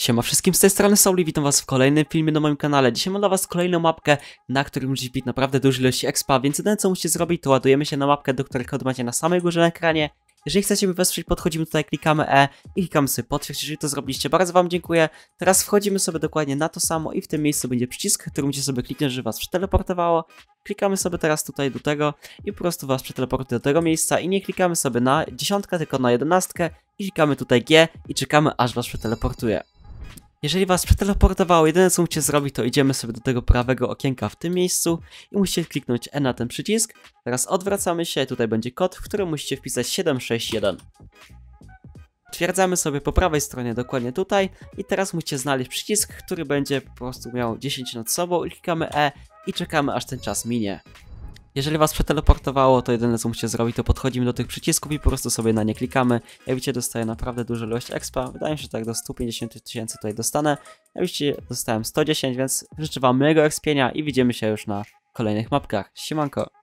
Siema wszystkim, z tej strony Sauli, witam was w kolejnym filmie na moim kanale. Dzisiaj mam dla was kolejną mapkę, na której musicie wbić naprawdę dużej ilości expa, więc jedyne co musicie zrobić, to ładujemy się na mapkę, do której kod macie na samej górze na ekranie. Jeżeli chcecie by wesprzeć, podchodzimy tutaj, klikamy E i klikamy sobie potwierdź. Jeżeli to zrobiliście, bardzo wam dziękuję. Teraz wchodzimy sobie dokładnie na to samo i w tym miejscu będzie przycisk, który musicie sobie kliknąć, żeby was przeteleportowało. Klikamy sobie teraz tutaj do tego i po prostu was przeteleportuje do tego miejsca i nie klikamy sobie na 10, tylko na 11 i klikamy tutaj G i czekamy, aż was przeteleportuje. Jeżeli was przeteleportowało, jedyne co musicie zrobić, to idziemy sobie do tego prawego okienka w tym miejscu i musicie kliknąć E na ten przycisk. Teraz odwracamy się, tutaj będzie kod, w którym musicie wpisać 761. Potwierdzamy sobie po prawej stronie, dokładnie tutaj, i teraz musicie znaleźć przycisk, który będzie po prostu miał 10 nad sobą i klikamy E i czekamy, aż ten czas minie. Jeżeli was przeteleportowało, to jedyne co musicie zrobić, to podchodzimy do tych przycisków i po prostu sobie na nie klikamy. Jak widzicie, dostaję naprawdę dużą ilość expa. Wydaje mi się, że tak do 150 tysięcy tutaj dostanę. Jak widzicie, dostałem 110, więc życzę wam miłego expienia i widzimy się już na kolejnych mapkach. Siemanko!